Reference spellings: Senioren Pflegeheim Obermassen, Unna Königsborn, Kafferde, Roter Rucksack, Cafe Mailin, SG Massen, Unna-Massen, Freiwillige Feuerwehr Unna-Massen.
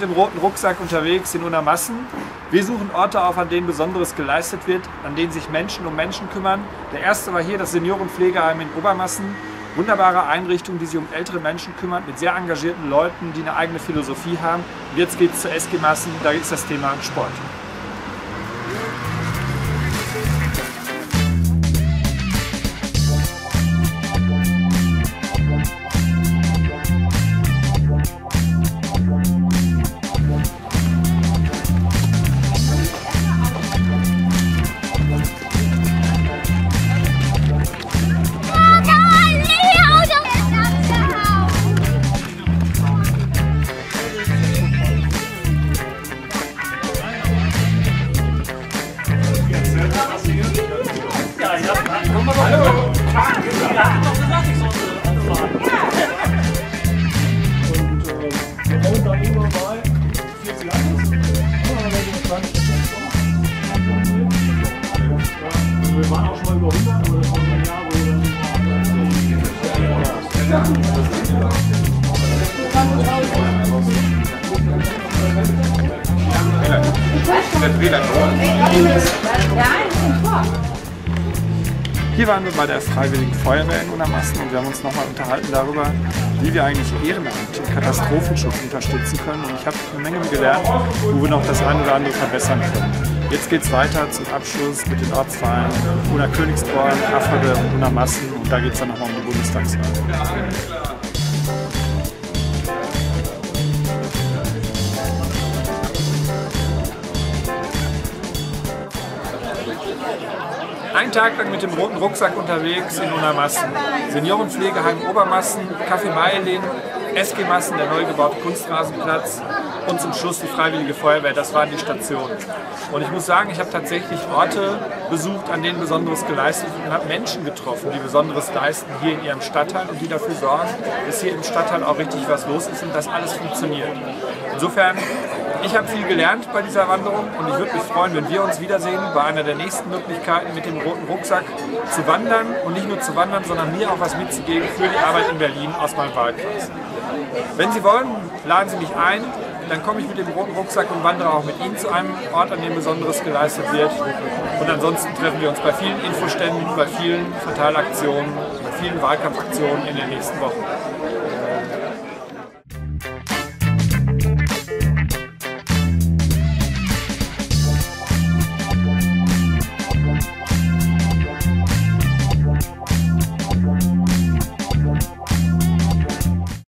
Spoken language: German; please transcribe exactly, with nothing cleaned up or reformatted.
mit dem roten Rucksack unterwegs in Unna-Massen. Wir suchen Orte auf, an denen Besonderes geleistet wird, an denen sich Menschen um Menschen kümmern. Der erste war hier das Seniorenpflegeheim in Obermassen. Wunderbare Einrichtung, die sich um ältere Menschen kümmert, mit sehr engagierten Leuten, die eine eigene Philosophie haben. Und jetzt geht es zu S G Massen, da ist das Thema Sport. Hallo! Ja, ich hab doch gesagt, ich sollte anfahren. Ja. Und äh, wir kommen da immer mal vierzig Autos. Wir waren auch schon mal über hundert, aber das war ein Jahr, wo wir dann ja, das ist Hier waren wir bei der Freiwilligen Feuerwehr in Unna-Massen und wir haben uns nochmal unterhalten darüber, wie wir eigentlich ehrenamtlich den Katastrophenschutz unterstützen können. Und ich habe eine Menge gelernt, wo wir noch das eine oder andere verbessern können. Jetzt geht es weiter zum Abschluss mit den Ortsvereinen Unna Königsborn, Kafferde und Unna-Massen. Und da geht es dann nochmal um die Bundestagswahl. Einen Tag lang mit dem roten Rucksack unterwegs in Unna-Massen, Seniorenpflegeheim Obermassen, Café Meilen, S G Massen, der neu gebaute Kunstrasenplatz und zum Schluss die Freiwillige Feuerwehr, das waren die Stationen. Und ich muss sagen, ich habe tatsächlich Orte besucht, an denen Besonderes geleistet wird und habe Menschen getroffen, die Besonderes leisten hier in ihrem Stadtteil und die dafür sorgen, dass hier im Stadtteil auch richtig was los ist und dass alles funktioniert. Insofern, ich habe viel gelernt bei dieser Wanderung und ich würde mich freuen, wenn wir uns wiedersehen bei einer der nächsten Möglichkeiten, mit dem roten Rucksack zu wandern und nicht nur zu wandern, sondern mir auch was mitzugeben für die Arbeit in Berlin aus meinem Wahlkreis. Wenn Sie wollen, laden Sie mich ein, dann komme ich mit dem roten Rucksack und wandere auch mit Ihnen zu einem Ort, an dem Besonderes geleistet wird. Und ansonsten treffen wir uns bei vielen Infoständen, bei vielen Verteilaktionen, bei vielen Wahlkampfaktionen in den nächsten Wochen.